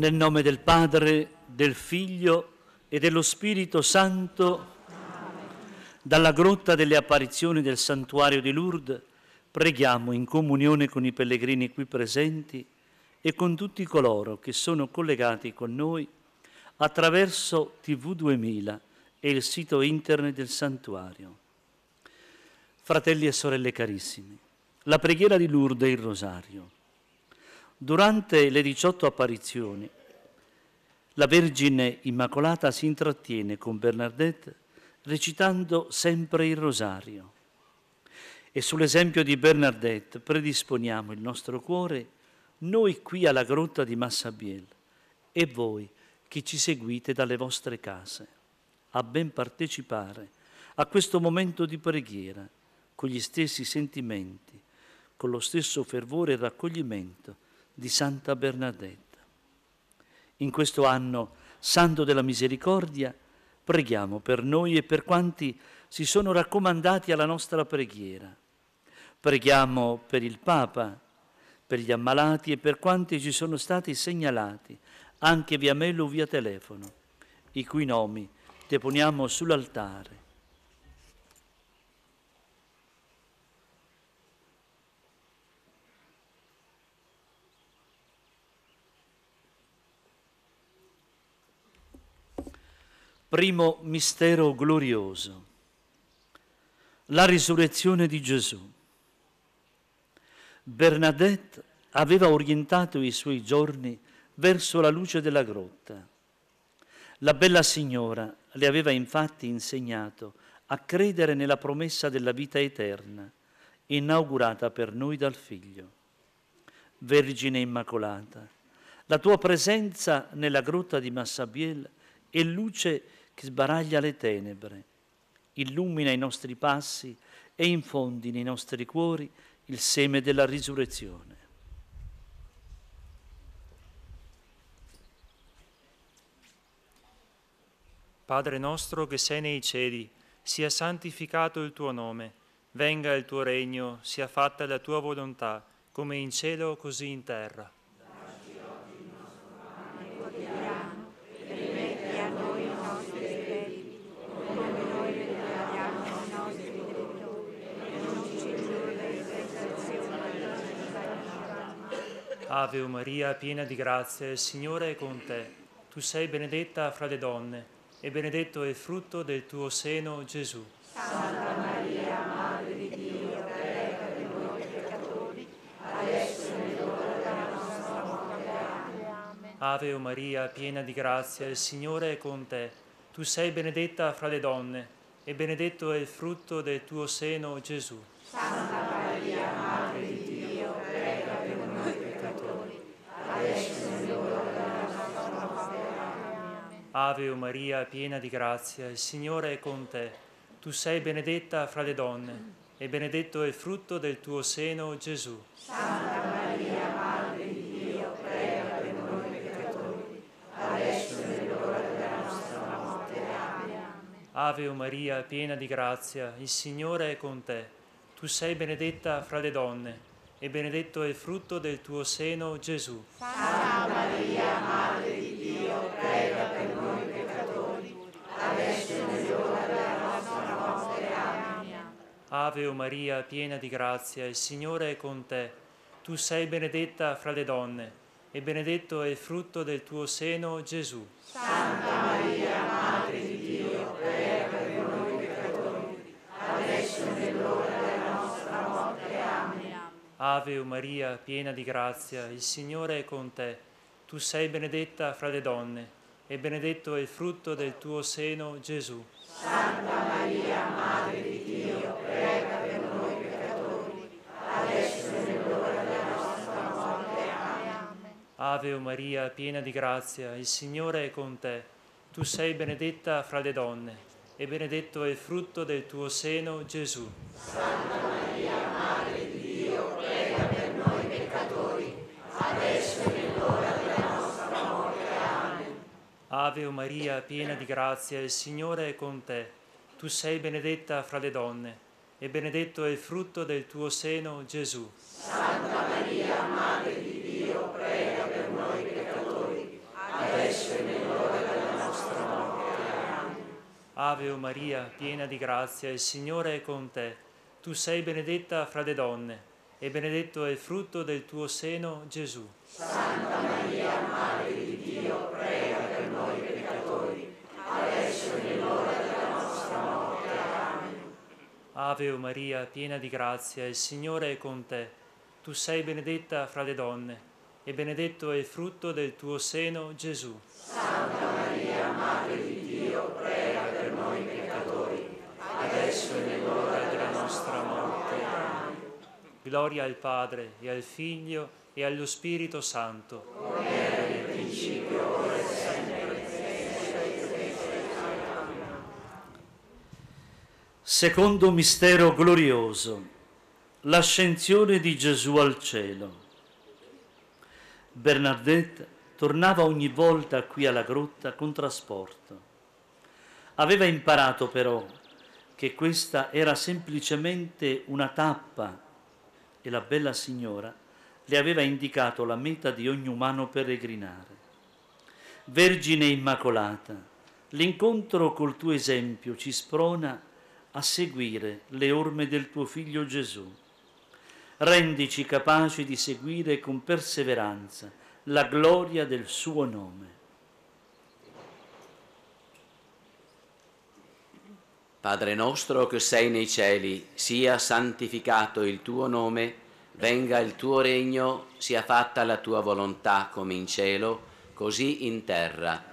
Nel nome del Padre, del Figlio e dello Spirito Santo, dalla Grotta delle apparizioni del Santuario di Lourdes, preghiamo in comunione con i pellegrini qui presenti e con tutti coloro che sono collegati con noi attraverso TV2000 e il sito internet del Santuario. Fratelli e sorelle carissimi, la preghiera di Lourdes e il Rosario. Durante le 18 apparizioni, la Vergine Immacolata si intrattiene con Bernadette recitando sempre il Rosario. E sull'esempio di Bernadette predisponiamo il nostro cuore, noi qui alla grotta di Massabielle e voi che ci seguite dalle vostre case, a ben partecipare a questo momento di preghiera con gli stessi sentimenti, con lo stesso fervore e raccoglimento di Santa Bernadette. In questo anno santo della misericordia preghiamo per noi e per quanti si sono raccomandati alla nostra preghiera. Preghiamo per il Papa, per gli ammalati e per quanti ci sono stati segnalati, anche via mail o via telefono, i cui nomi deponiamo sull'altare. Primo mistero glorioso, la risurrezione di Gesù. Bernadette aveva orientato i suoi giorni verso la luce della grotta. La bella signora le aveva infatti insegnato a credere nella promessa della vita eterna, inaugurata per noi dal Figlio. Vergine Immacolata, la tua presenza nella grotta di Massabielle è luce che sbaraglia le tenebre, illumina i nostri passi e infondi nei nostri cuori il seme della risurrezione. Padre nostro che sei nei cieli, sia santificato il tuo nome, venga il tuo regno, sia fatta la tua volontà, come in cielo così in terra. Ave Maria, piena di grazia, il Signore è con te. Tu sei benedetta fra le donne, e benedetto è il frutto del tuo seno, Gesù. Santa Maria, Madre di Dio, prega per noi peccatori, adesso è l'ora della nostra morte. Amen. Ave Maria, piena di grazia, il Signore è con te. Tu sei benedetta fra le donne, e benedetto è il frutto del tuo seno, Gesù. Santa Maria, Madre di Dio, Ave Maria, piena di grazia, il Signore è con te. Tu sei benedetta fra le donne, e benedetto è il frutto del tuo seno, Gesù. Santa Maria, Madre di Dio, prega per noi peccatori, adesso è l'ora della nostra morte. Amen. Ave Maria, piena di grazia, il Signore è con te. Tu sei benedetta fra le donne, e benedetto è il frutto del tuo seno, Gesù. Santa Maria, Madre di Dio, prega per noi. Ave Maria, piena di grazia, il Signore è con te. Tu sei benedetta fra le donne, e benedetto è il frutto del tuo seno, Gesù. Santa Maria, Madre di Dio, prega per noi peccatori, adesso è l'ora della nostra morte. Amen. Ave Maria, piena di grazia, il Signore è con te. Tu sei benedetta fra le donne, e benedetto è il frutto del tuo seno, Gesù. Santa Maria, Madre di Dio, prega per noi peccatori, adesso è l'ora della nostra morte. Amen. Ave Maria, piena di grazia, il Signore è con te. Tu sei benedetta fra le donne, e benedetto è il frutto del tuo seno, Gesù. Santa Maria, Madre di Dio, prega per noi peccatori, adesso è l'ora della nostra morte. Amen. Ave Maria, piena di grazia, il Signore è con te. Tu sei benedetta fra le donne, e benedetto è il frutto del tuo seno, Gesù. Santa Maria, Madre di Dio, prega per noi peccatori, Ave o Maria, piena di grazia, il Signore è con te. Tu sei benedetta fra le donne, e benedetto è il frutto del tuo seno, Gesù. Santa Maria, Madre di Dio, prega per noi peccatori, adesso e nell'ora della nostra morte. Amen. Ave o Maria, piena di grazia, il Signore è con te. Tu sei benedetta fra le donne, e benedetto è il frutto del tuo seno, Gesù. Santa Maria, Madre di Dio, prega per noi peccatori, adesso e nell'ora della nostra morte. Amen. Gloria al Padre, e al Figlio, e allo Spirito Santo. Come era nel principio, ora e sempre, secondo mistero glorioso, l'ascensione di Gesù al cielo. Bernadette tornava ogni volta qui alla grotta con trasporto. Aveva imparato però che questa era semplicemente una tappa e la bella signora le aveva indicato la meta di ogni umano peregrinare. Vergine Immacolata, l'incontro col tuo esempio ci sprona a seguire le orme del tuo figlio Gesù. Rendici capaci di seguire con perseveranza la gloria del suo nome. Padre nostro che sei nei cieli, sia santificato il tuo nome, venga il tuo regno, sia fatta la tua volontà come in cielo, così in terra.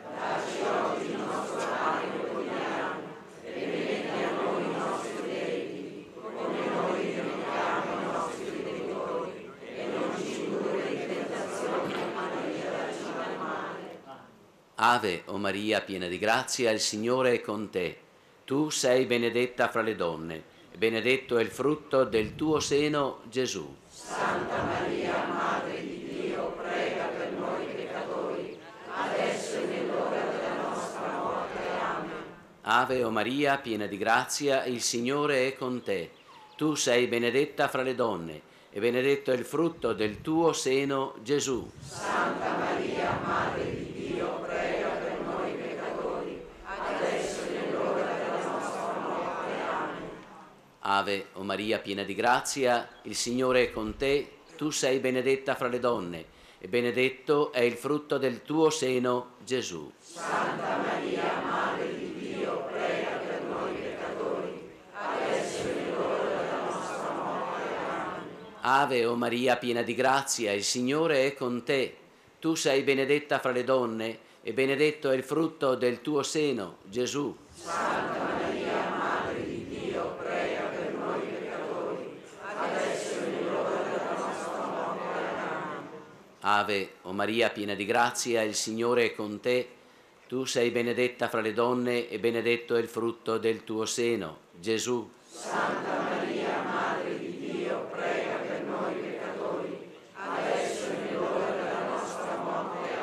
Ave, o Maria, piena di grazia, il Signore è con te. Tu sei benedetta fra le donne, e benedetto è il frutto del tuo seno, Gesù. Santa Maria, Madre di Dio, prega per noi peccatori, adesso e nell'ora della nostra morte. Amen. Ave, o Maria, piena di grazia, il Signore è con te. Tu sei benedetta fra le donne, e benedetto è il frutto del tuo seno, Gesù. Santa Maria, Madre di Dio, Ave, o Maria, piena di grazia, il Signore è con te, tu sei benedetta fra le donne, e benedetto è il frutto del tuo seno, Gesù. Santa Maria, Madre di Dio, prega per noi peccatori, adesso e nell'ora della nostra morte. Amen. Ave, o Maria, piena di grazia, il Signore è con te, tu sei benedetta fra le donne, e benedetto è il frutto del tuo seno, Gesù. Santa Maria, Madre di Dio, prega per noi peccatori, adesso e nell'ora della nostra morte. Amen. Ave, o Maria, piena di grazia, il Signore è con te. Tu sei benedetta fra le donne e benedetto è il frutto del tuo seno, Gesù. Santa Maria, Madre di Dio, prega per noi peccatori, adesso e nell'ora della nostra morte.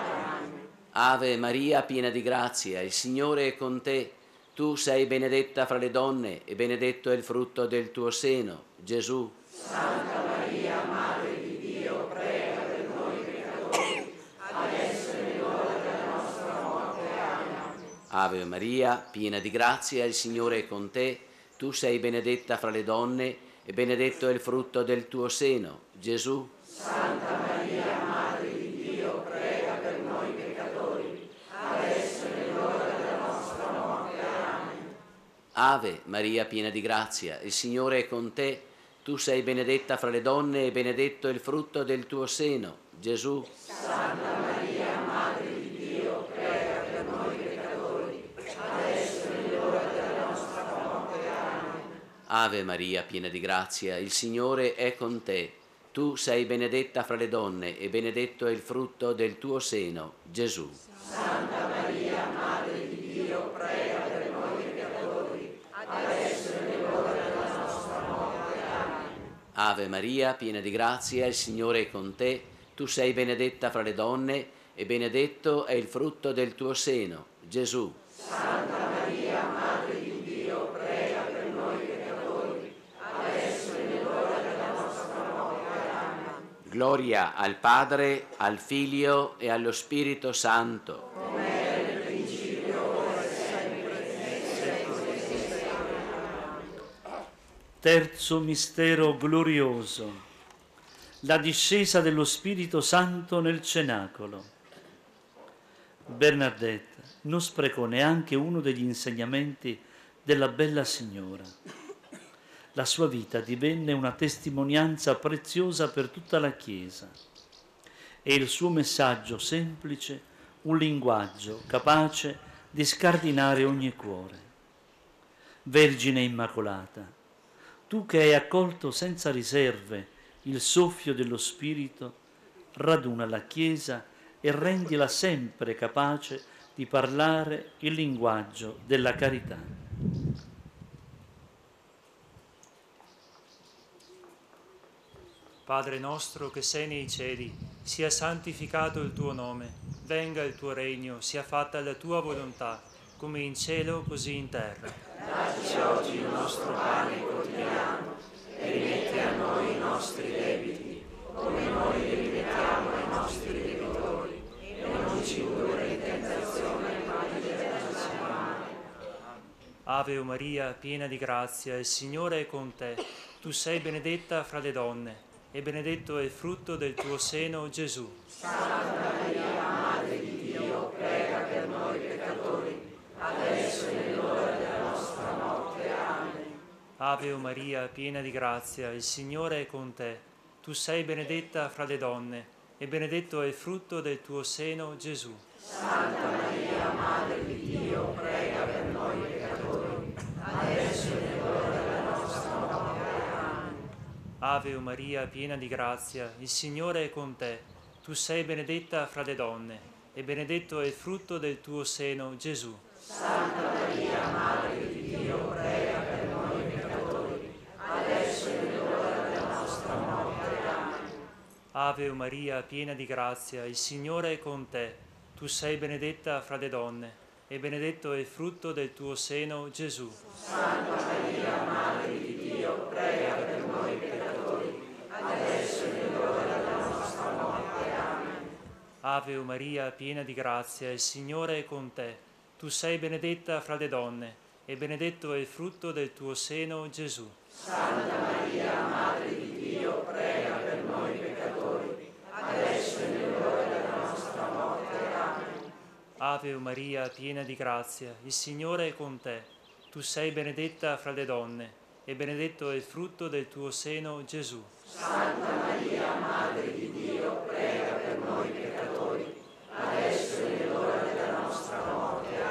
Amen. Ave, Maria, piena di grazia, il Signore è con te. Tu sei benedetta fra le donne e benedetto è il frutto del tuo seno, Gesù. Santa Maria, Madre di Dio, prega per noi peccatori, adesso e nell'ora della nostra morte. Amen. Ave Maria, piena di grazia, il Signore è con te. Tu sei benedetta fra le donne e benedetto è il frutto del tuo seno, Gesù. Santa Maria, Madre di Dio, prega per noi peccatori, adesso e nell'ora della nostra morte. Amen. Ave Maria, piena di grazia, il Signore è con te. Tu sei benedetta fra le donne e benedetto è il frutto del tuo seno, Gesù. Santa Maria, Madre di Dio, prega per noi peccatori, adesso e nell'ora della nostra morte. Amen. Ave Maria, piena di grazia, il Signore è con te. Tu sei benedetta fra le donne e benedetto è il frutto del tuo seno, Gesù. Santa Maria, Madre di Dio, prega per noi peccatori, adesso e nell'ora della nostra morte. Amen. Ave Maria, piena di grazia, il Signore è con te. Tu sei benedetta fra le donne e benedetto è il frutto del tuo seno, Gesù. Santa Maria, Madre di Dio, prega per noi peccatori, adesso e nell'ora della nostra morte. Amen. Gloria al Padre, al Figlio e allo Spirito Santo. Come era nel principio, ora e sempre, Terzo mistero glorioso, la discesa dello Spirito Santo nel Cenacolo. Bernadette non sprecò neanche uno degli insegnamenti della bella signora. La sua vita divenne una testimonianza preziosa per tutta la Chiesa e il suo messaggio semplice un linguaggio capace di scardinare ogni cuore. Vergine Immacolata, tu che hai accolto senza riserve il soffio dello Spirito, raduna la Chiesa e rendila sempre capace di parlare il linguaggio della carità. Padre nostro che sei nei cieli, sia santificato il tuo nome, venga il tuo regno, sia fatta la tua volontà, come in cielo così in terra. Dacci oggi il nostro pane quotidiano e rimetti a noi i nostri debiti, come noi li rimettiamo ai nostri debitori, e non ci indurre in tentazione, ma liberaci dal male. Ave Maria, piena di grazia, il Signore è con te. Tu sei benedetta fra le donne, e benedetto è il frutto del tuo seno, Gesù. Santa Maria, Madre di Dio, prega per noi peccatori, adesso e nell'ora della nostra morte. Amen. Ave Maria, piena di grazia, il Signore è con te. Tu sei benedetta fra le donne, e benedetto è il frutto del tuo seno, Gesù. Santa Maria, Madre di Dio, prega per noi peccatori, adesso e nell'ora della nostra morte. Amen. Ave Maria, piena di grazia, il Signore è con te. Tu sei benedetta fra le donne, e benedetto è il frutto del tuo seno, Gesù. Santa Maria, Madre di Dio, prega per noi peccatori, adesso e nell'ora della nostra morte. Amen. Ave Maria, piena di grazia, il Signore è con te. Tu sei benedetta fra le donne, e benedetto è il frutto del tuo seno, Gesù. Santa Maria, Madre di Dio, prega per noi peccatori, adesso e nell'ora della nostra morte. Amen. Ave Maria, piena di grazia, il Signore è con te. Tu sei benedetta fra le donne, e benedetto è il frutto del tuo seno, Gesù. Santa Maria, Madre di Dio, prega per noi peccatori, adesso e nell'ora della nostra morte. Amen. Ave Maria, piena di grazia, il Signore è con te. Tu sei benedetta fra le donne, e benedetto è il frutto del tuo seno, Gesù. Santa Maria, Madre di Dio, prega per noi peccatori, adesso e nell'ora della nostra morte.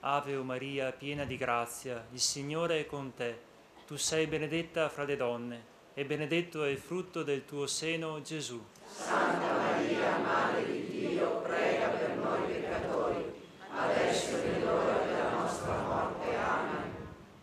Ave Maria, piena di grazia, il Signore è con te. Tu sei benedetta fra le donne, e benedetto è il frutto del tuo seno, Gesù. Santa Maria, Madre di Dio, prega per noi peccatori, adesso e nell'ora della nostra morte. Amen.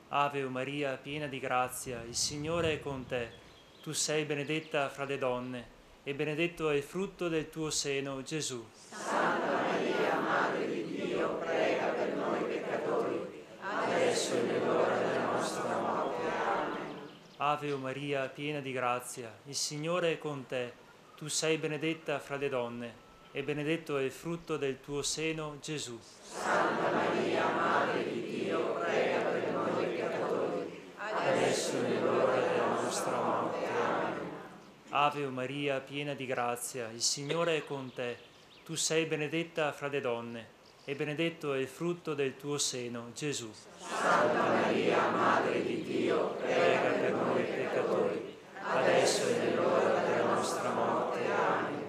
Ave Maria, piena di grazia, il Signore è con te. Tu sei benedetta fra le donne, e benedetto è il frutto del tuo seno, Gesù. Santa Maria, Madre di Dio, prega per noi peccatori, adesso e nell'ora della nostra morte. Amen. Ave Maria, piena di grazia, il Signore è con te. Tu sei benedetta fra le donne, e benedetto è il frutto del tuo seno, Gesù. Santa Maria, Madre di Dio, prega per noi peccatori, adesso e nell'ora della nostra morte. Amen. Ave Maria, piena di grazia, il Signore è con te. Tu sei benedetta fra le donne, e benedetto è il frutto del tuo seno, Gesù. Santa Maria, Madre di Dio, prega per noi peccatori, adesso e nell'ora della nostra morte. Amen.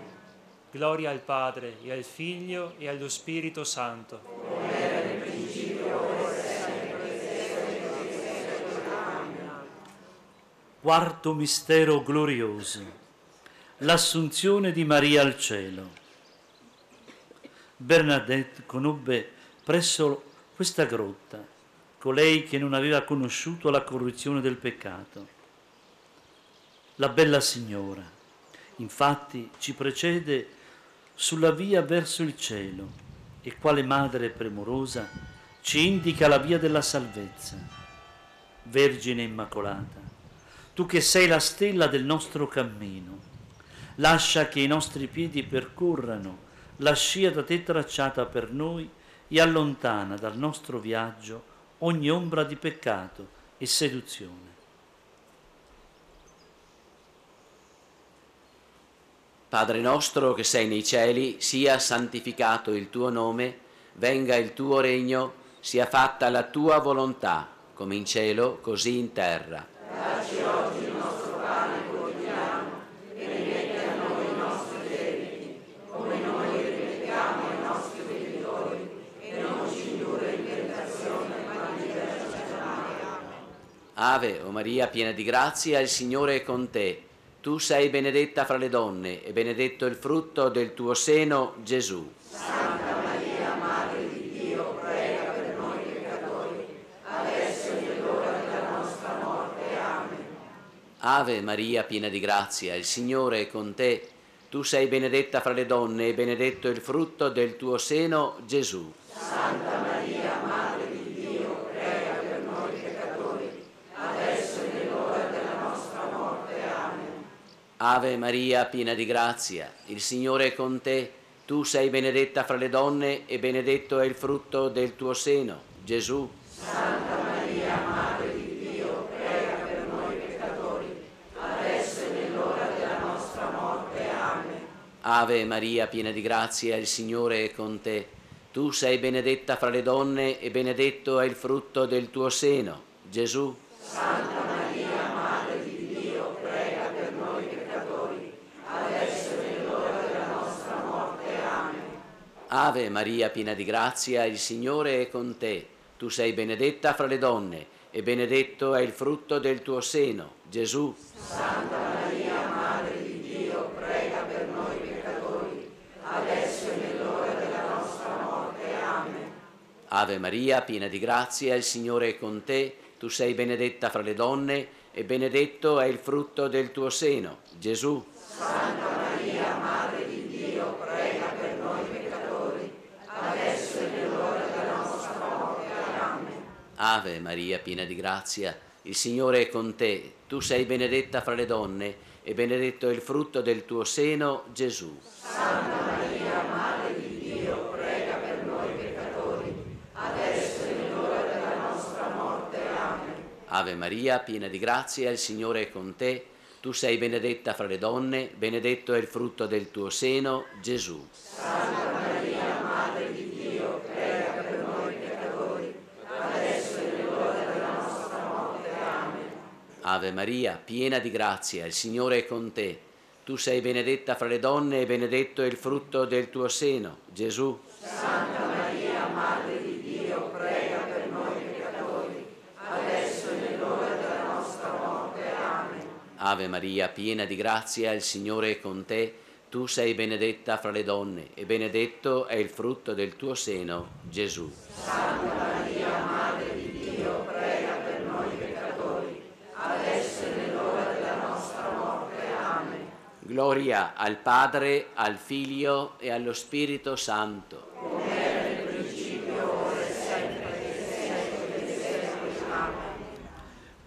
Gloria al Padre, e al Figlio, e allo Spirito Santo. Come era nel principio, ora e sempre, secoli dei secoli. Amen. Quarto mistero glorioso, l'assunzione di Maria al cielo. Bernadette conobbe presso questa grotta colei che non aveva conosciuto la corruzione del peccato. La bella signora, infatti, ci precede sulla via verso il cielo e, quale madre premurosa, ci indica la via della salvezza. Vergine Immacolata, tu che sei la stella del nostro cammino, lascia che i nostri piedi percorrano la scia da te tracciata per noi e allontana dal nostro viaggio ogni ombra di peccato e seduzione. Padre nostro che sei nei cieli, sia santificato il tuo nome, venga il tuo regno, sia fatta la tua volontà, come in cielo, così in terra. Dacci oggi il nostro pane quotidiano e rimetti a noi i nostri debiti, come noi rimettiamo ai nostri debitori, e non ci indurre in tentazione, ma liberarci dal male. Ave, o Maria, piena di grazia, il Signore è con te. Tu sei benedetta fra le donne, e benedetto il frutto del tuo seno, Gesù. Santa Maria, Madre di Dio, prega per noi peccatori, adesso e nell'ora della nostra morte. Amen. Ave Maria, piena di grazia, il Signore è con te. Tu sei benedetta fra le donne, e benedetto il frutto del tuo seno, Gesù. Santa Maria, Madre di Dio, prega per noi peccatori, adesso e nell'ora della nostra morte. Amen. Ave Maria, piena di grazia, il Signore è con te. Tu sei benedetta fra le donne e benedetto è il frutto del tuo seno, Gesù. Santa Maria, Madre di Dio, prega per noi peccatori, adesso e nell'ora della nostra morte. Amen. Ave Maria, piena di grazia, il Signore è con te. Tu sei benedetta fra le donne e benedetto è il frutto del tuo seno, Gesù. Santa Maria, Madre di Dio, prega per noi peccatori, adesso e nell'ora della nostra morte. Amen. Ave Maria, piena di grazia, il Signore è con te. Tu sei benedetta fra le donne e benedetto è il frutto del tuo seno, Gesù. Santa Maria, Madre di Dio, prega per noi peccatori, adesso e nell'ora della nostra morte. Amen. Ave Maria, piena di grazia, il Signore è con te. Tu sei benedetta fra le donne e benedetto è il frutto del tuo seno, Gesù. Santa Maria, Madre di Dio, prega per noi peccatori, adesso e nell'ora della nostra morte. Amen. Ave Maria, piena di grazia, il Signore è con te. Tu sei benedetta fra le donne e benedetto è il frutto del tuo seno, Gesù. Santa Maria, Madre di Dio, prega per noi peccatori, adesso e nell'ora della nostra morte. Amen. Ave Maria, piena di grazia, il Signore è con te. Tu sei benedetta fra le donne, benedetto è il frutto del tuo seno, Gesù. Santa Maria, Madre di Dio, prega per noi peccatori, adesso e nell'ora della nostra morte. Amen. Ave Maria, piena di grazia, il Signore è con te. Tu sei benedetta fra le donne e benedetto è il frutto del tuo seno, Gesù. Santa Maria, Madre di Dio, prega per noi peccatori, adesso e nell'ora della nostra morte. Amen. Ave Maria, piena di grazia, il Signore è con te. Tu sei benedetta fra le donne e benedetto è il frutto del tuo seno, Gesù. Santa Maria, Madre di Dio, prega per noi peccatori, adesso e nell'ora della nostra morte. Amen. Gloria al Padre, al Figlio e allo Spirito Santo.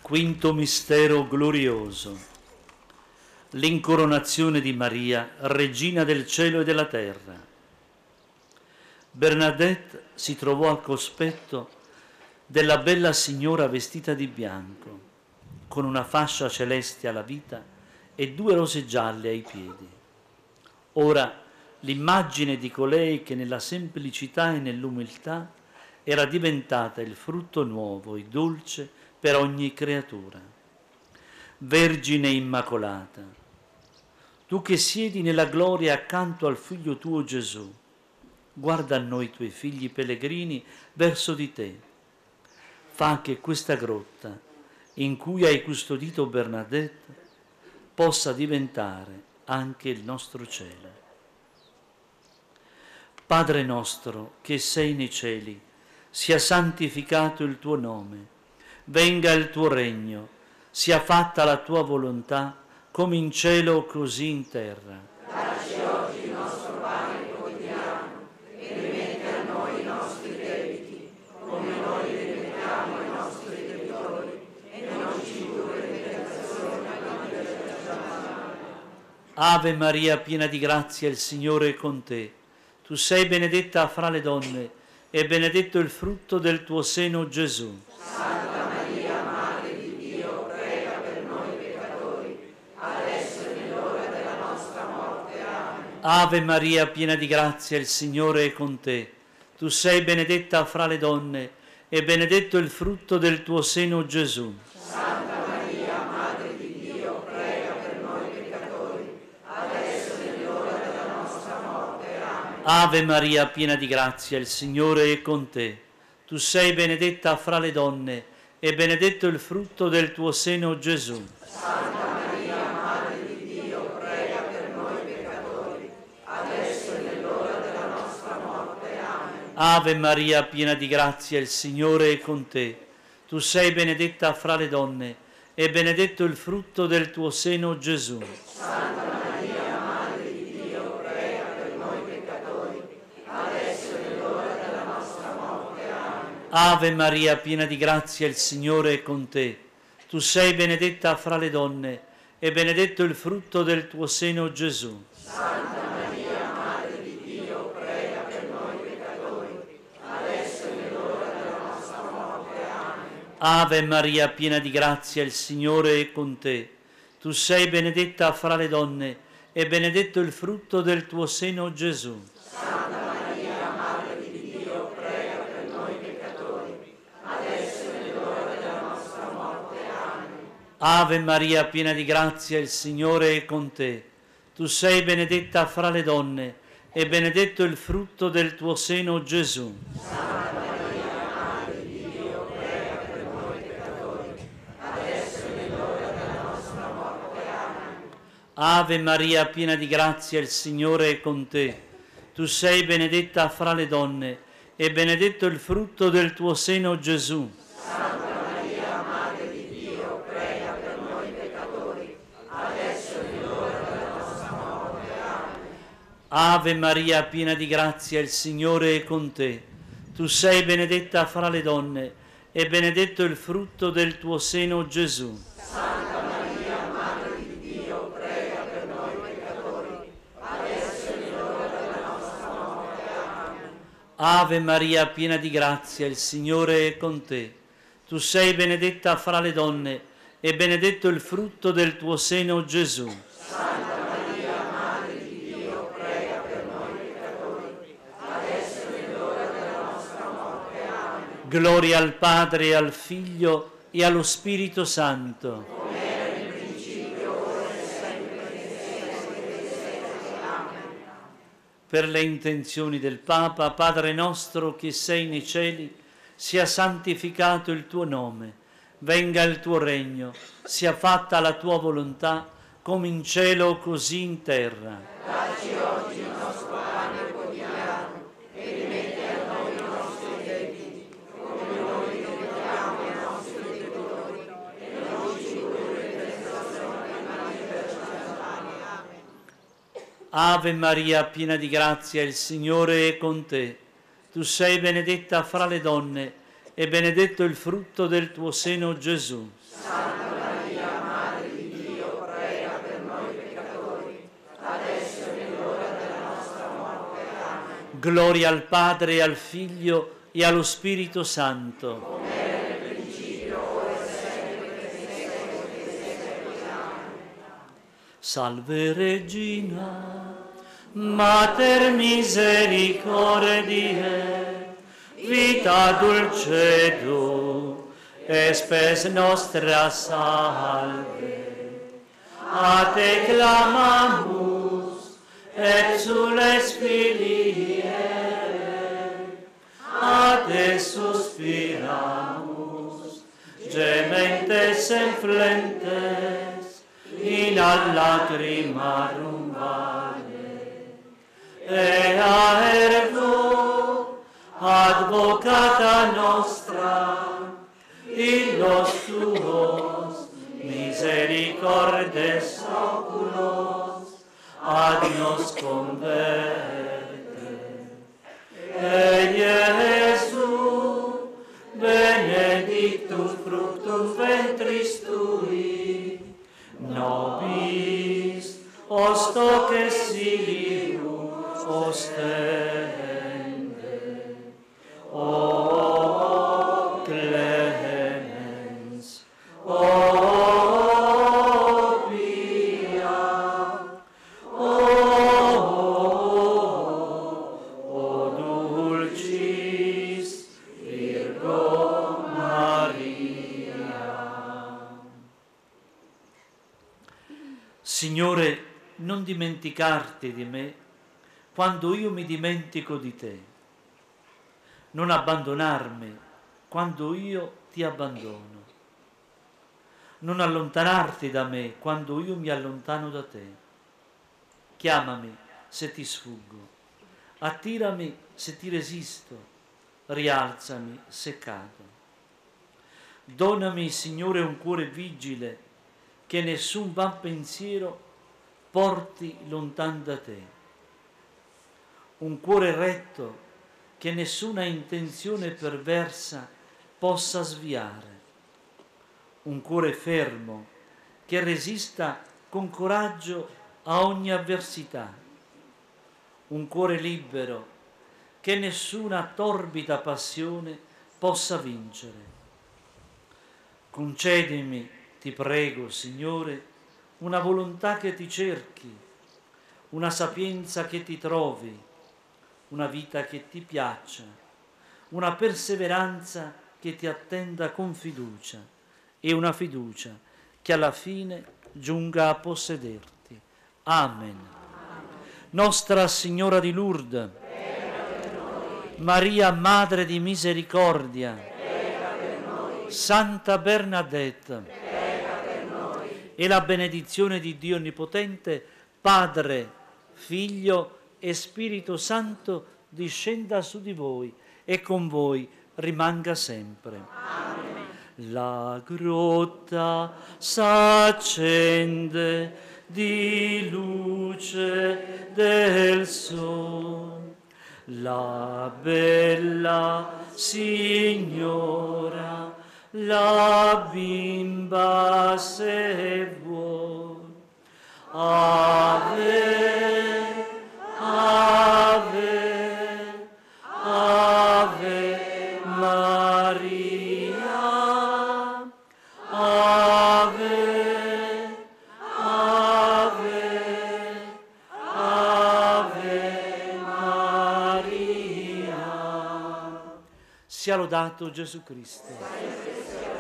Quinto mistero glorioso. L'incoronazione di Maria, regina del cielo e della terra. Bernadette si trovò al cospetto della bella signora vestita di bianco, con una fascia celeste alla vita e due rose gialle ai piedi. Ora l'immagine di colei che nella semplicità e nell'umiltà era diventata il frutto nuovo e dolce per ogni creatura. Vergine Immacolata, tu che siedi nella gloria accanto al Figlio tuo Gesù, guarda a noi tuoi figli pellegrini verso di te. Fa che questa grotta, in cui hai custodito Bernadette, possa diventare anche il nostro cielo. Padre nostro che sei nei cieli, sia santificato il tuo nome. Venga il tuo regno, sia fatta la tua volontà, come in cielo così in terra. Dacci oggi il nostro pane quotidiano e rimetti a noi i nostri debiti, come noi rimettiamo i nostri debitori, e non ci indurre in tentazione, ma liberaci dal male. Ave Maria, piena di grazia, il Signore è con te. Tu sei benedetta fra le donne e benedetto il frutto del tuo seno, Gesù. Ave Maria, piena di grazia, il Signore è con te. Tu sei benedetta fra le donne e benedetto il frutto del tuo seno, Gesù. Santa Maria, Madre di Dio, prega per noi peccatori, adesso e nell'ora della nostra morte. Amen. Ave Maria, piena di grazia, il Signore è con te. Tu sei benedetta fra le donne e benedetto il frutto del tuo seno, Gesù. Santa Ave Maria, piena di grazia, il Signore è con te. Tu sei benedetta fra le donne e benedetto il frutto del tuo seno, Gesù. Santa Maria, Madre di Dio, prega per noi peccatori, adesso e nell'ora della nostra morte. Amen. Ave Maria, piena di grazia, il Signore è con te. Tu sei benedetta fra le donne e benedetto il frutto del tuo seno, Gesù. Santa Ave Maria, piena di grazia, il Signore è con te. Tu sei benedetta fra le donne e benedetto il frutto del tuo seno, Gesù. Santa Maria, Madre di Dio, prega per noi peccatori, adesso e nell'ora della nostra morte. Amen. Ave Maria, piena di grazia, il Signore è con te. Tu sei benedetta fra le donne e benedetto il frutto del tuo seno, Gesù. Santa Ave Maria, piena di grazia, il Signore è con te. Tu sei benedetta fra le donne e benedetto il frutto del tuo seno, Gesù. Santa Maria, Madre di Dio, prega per noi peccatori, adesso e nell'ora della nostra morte. Amen. Ave Maria, piena di grazia, il Signore è con te. Tu sei benedetta fra le donne e benedetto il frutto del tuo seno, Gesù. Santa Ave Maria, piena di grazia, il Signore è con te. Tu sei benedetta fra le donne e benedetto il frutto del tuo seno, Gesù. Santa Maria, Madre di Dio, prega per noi peccatori, adesso e nell'ora della nostra morte. Amen. Gloria al Padre, al Figlio e allo Spirito Santo. Come era nel principio, ora e sempre, e sempre. Amen. Per le intenzioni del Papa, Padre nostro che sei nei cieli, sia santificato il tuo nome, venga il tuo regno, sia fatta la tua volontà, come in cielo così in terra. Dacci oggi il nostro pane quotidiano e rimetti a noi i nostri debiti, come noi rimettiamo i nostri debitori, e non ci indurre in tentazione, ma liberaci dal male. Amen. Ave Maria, piena di grazia, il Signore è con te. Tu sei benedetta fra le donne e benedetto il frutto del tuo seno, Gesù. Santa Maria, Madre di Dio, prega per noi peccatori, adesso e nell'ora della nostra morte. Amen. Gloria al Padre, al Figlio e allo Spirito Santo. Come era nel principio, ora e sempre, e sempre. Amen. Salve Regina, Mater misericordiae, vita dulcedo, espes nostra salve. A te clamamus, et sules filii ere, a te suspiramus, gementes enflentes, in ad lacrimarum vale. Ea ergo, advocata nostra, in los tuos misericordes oculos, ad nos converte. E Gesù, benedictus fructus ventris tui, nobis hoc exilium ostende. O clemens, o pia, o Signore, non dimenticarti di me quando io mi dimentico di te, non abbandonarmi quando io ti abbandono, non allontanarti da me quando io mi allontano da te. Chiamami se ti sfuggo, attirami se ti resisto, rialzami se cado. Donami, Signore, un cuore vigile, che nessun van pensiero porti lontan da te, un cuore retto che nessuna intenzione perversa possa sviare, un cuore fermo che resista con coraggio a ogni avversità, un cuore libero che nessuna torbida passione possa vincere. Concedimi, ti prego, Signore, una volontà che ti cerchi, una sapienza che ti trovi, una vita che ti piaccia, una perseveranza che ti attenda con fiducia e una fiducia che alla fine giunga a possederti. Amen. Nostra Signora di Lourdes, Maria, Madre di Misericordia, Santa Bernadette, prega per noi. E la benedizione di Dio Onnipotente, Padre, Figlio e Spirito Santo, discenda su di voi e con voi rimanga sempre. Amen. La grotta s'accende di luce del sole, la bella Signora, la bimba se vuol. Ave, ave, ave Maria, ave, ave, ave Maria. Sia lodato Gesù Cristo.